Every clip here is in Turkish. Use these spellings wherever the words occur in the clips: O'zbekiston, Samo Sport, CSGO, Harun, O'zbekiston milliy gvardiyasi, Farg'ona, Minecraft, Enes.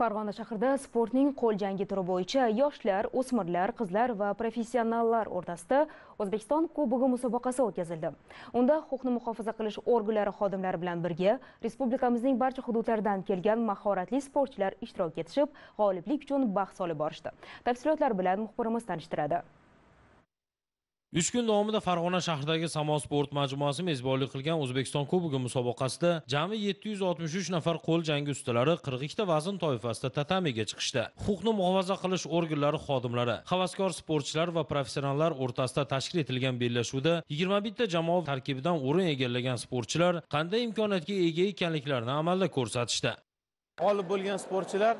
Farg'ona shahrida sportning qo'l jangi turi bo'yicha yoshlar, o'smirlar, qizlar va professionallar o'rtasida O'zbekiston Kubogi musobaqasi o'tkazildi. Unda huquqni muhofaza qilish organlari xodimlari bilan birga respublikamizning barcha hududlaridan kelgan mahoratli sportchilar ishtirok etishib, g'oliblik uchun bahs olib borishdi. Tafsilotlar bilan muxbirimiz tanishtiradi. 3 kun davomida Farg'ona shahridagi Samo Sport majmuasi mezbonlik qilgan O'zbekiston Kubogi musobaqasida jami 763 nafar qo'l jangi ustalari 42 ta vazn toifasida tatamiga chiqishdi. Huquqni muhofaza qilish organlari xodimlari, havaskor sportchilar va professionallar o'rtasida tashkil etilgan bellashuvda 21 ta jamoa tarkibidan o'rin egallagan sportchilar qanday imkoniyatga ega ekanliklarini amalda ko'rsatishdi. G'olib bo'lgan sportchilar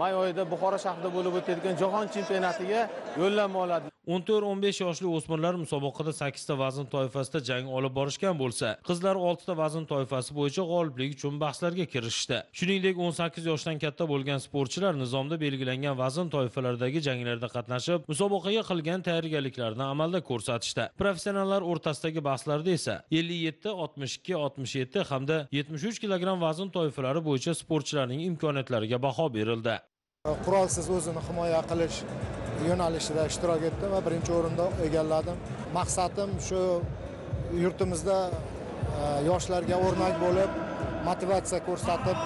may oyida Buxoro shahrida bo'lib o'tadigan jahon chempionatiga yo'llanma oladi. 14-15 yoshli o'smirlar musobaqada 8 ta vazn toifasida jang olib borishgan bo'lsa, qizlar 6 ta vazn toifasi bo'yicha g'oliblik uchun bahslarga kirishdi. Shuningdek, 18 yoshdan katta bo'lgan sportchilar nizomda belgilangan vazn toifalaridagi janglarda qatnashib, musobaqaga qilgan tayyorgarliklarini amalda ko'rsatishdi. Professionallar o'rtasidagi bahslarda esa 57, 62, 67 hamda 73 kilogram vazn toifalari bo'yicha sportchilarning imkoniyatlariga baho berildi. Qurolsiz o'zini himoya qilish yo'nalishida ishtirok etdim va birinchi o'rinda egalladim. Maqsadim shu yurtimizda yoshlarga o'rnak bo'lib, motivatsiya ko'rsatib,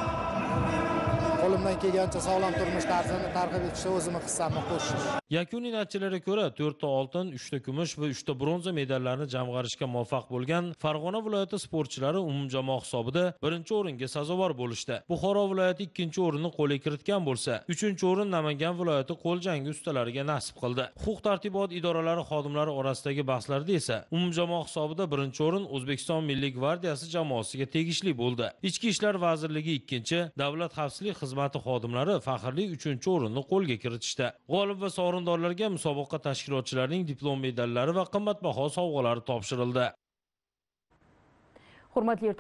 qo'limdan kelgancha sog'lom turmush tarzini targ'ib etishda o'zimni hissamni qo'shish. Yakuniy natijalarga ko'ra 4 ta oltin, 3 ta kumush va 3 ta bronza medallarni jamg'arishga muvaffaq bo'lgan Farg'ona viloyati sportchilari umumjamoa hisobida 1-o'ringa sazovor bo'lishdi. Buxoro viloyati 2-o'rinni qo'lga kiritgan bo'lsa, 3-o'rin Namangan viloyati qo'l jangi ustalariga nasib qildi. Huquq-tartibot idoralari xodimlari orasidagi bahslarda esa umumjamoa hisobida 1-o'rin O'zbekiston milliy gvardiyasi jamoasiga tegishli bo'ldi. Ichki ishlar vazirligi 2-chi, Davlat xavfsizlik xizmati xodimlari faxrli 3-o'rinni qo'lga kiritishdi. G'olib va sovrindorlarga musobaqa tashkilotchilarining diplom medallari va qimmatbaho sovg'alari topshirildi. Hurmatli